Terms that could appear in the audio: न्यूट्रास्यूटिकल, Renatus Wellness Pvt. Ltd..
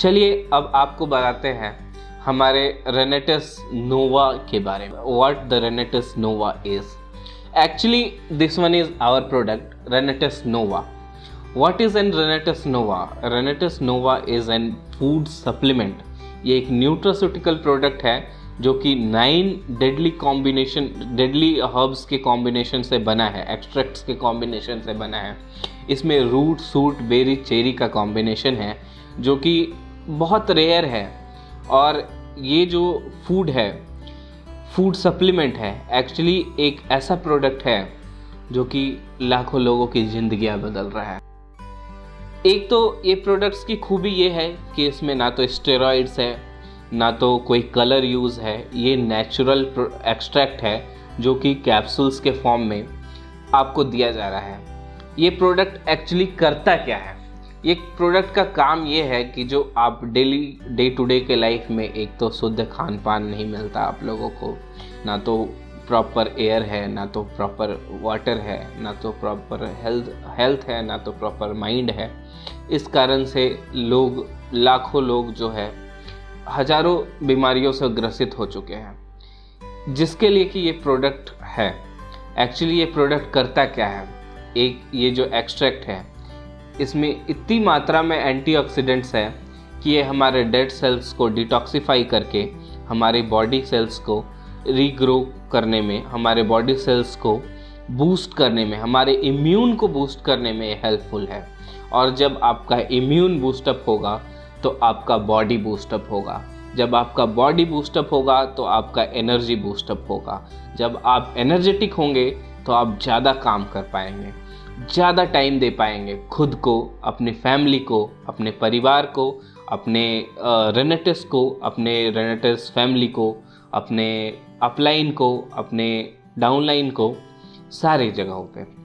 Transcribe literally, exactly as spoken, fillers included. चलिए अब आपको बताते हैं हमारे रेनेटस नोवा के बारे में। What the Renatus Nova is, actually this one is our product Renatus Nova. What is an Renatus Nova? Renatus Nova is an food supplement. ये एक न्यूट्रास्यूटिकल प्रोडक्ट है जो कि nine deadly combination deadly herbs के combination से बना है, extracts के कॉम्बिनेशन से बना है। इसमें रूट, सूट, बेरी, चेरी का कॉम्बिनेशन है जो कि बहुत रेयर है। और ये जो फूड है, फूड सप्लीमेंट है, एक्चुअली एक ऐसा प्रोडक्ट है जो कि लाखों लोगों की ज़िंदगियां बदल रहा है। एक तो ये प्रोडक्ट्स की खूबी ये है कि इसमें ना तो स्टेरॉइड्स है, ना तो कोई कलर यूज़ है। ये नेचुरल एक्सट्रैक्ट है जो कि कैप्सूल्स के फॉर्म में आपको दिया जा रहा है। ये प्रोडक्ट एक्चुअली करता क्या है? ये प्रोडक्ट का काम ये है कि जो आप डेली डे टू डे के लाइफ में, एक तो शुद्ध खान पान नहीं मिलता आप लोगों को, ना तो प्रॉपर एयर है, ना तो प्रॉपर वाटर है, ना तो प्रॉपर हेल्थ हेल्थ है, ना तो प्रॉपर माइंड है। इस कारण से लोग, लाखों लोग जो है, हजारों बीमारियों से ग्रसित हो चुके हैं, जिसके लिए कि ये प्रोडक्ट है। एक्चुअली ये प्रोडक्ट करता क्या है? एक ये जो एक्सट्रैक्ट है, इसमें इतनी मात्रा में एंटीऑक्सीडेंट्स है कि ये हमारे डेड सेल्स को डिटॉक्सीफाई करके हमारे बॉडी सेल्स को रीग्रो करने में, हमारे बॉडी सेल्स को बूस्ट करने में, हमारे इम्यून को बूस्ट करने में हेल्पफुल है। और जब आपका इम्यून बूस्टअप होगा तो आपका बॉडी बूस्टअप होगा, जब आपका बॉडी बूस्टअप होगा तो आपका एनर्जी बूस्टअप होगा, जब आप एनर्जेटिक होंगे तो आप ज़्यादा काम कर पाएंगे, ज़्यादा टाइम दे पाएंगे खुद को, अपने फैमिली को, अपने परिवार को, अपने रेनेटस को, अपने रेनेटस फैमिली को, अपने अपलाइन को, अपने डाउनलाइन को, सारी जगहों पे।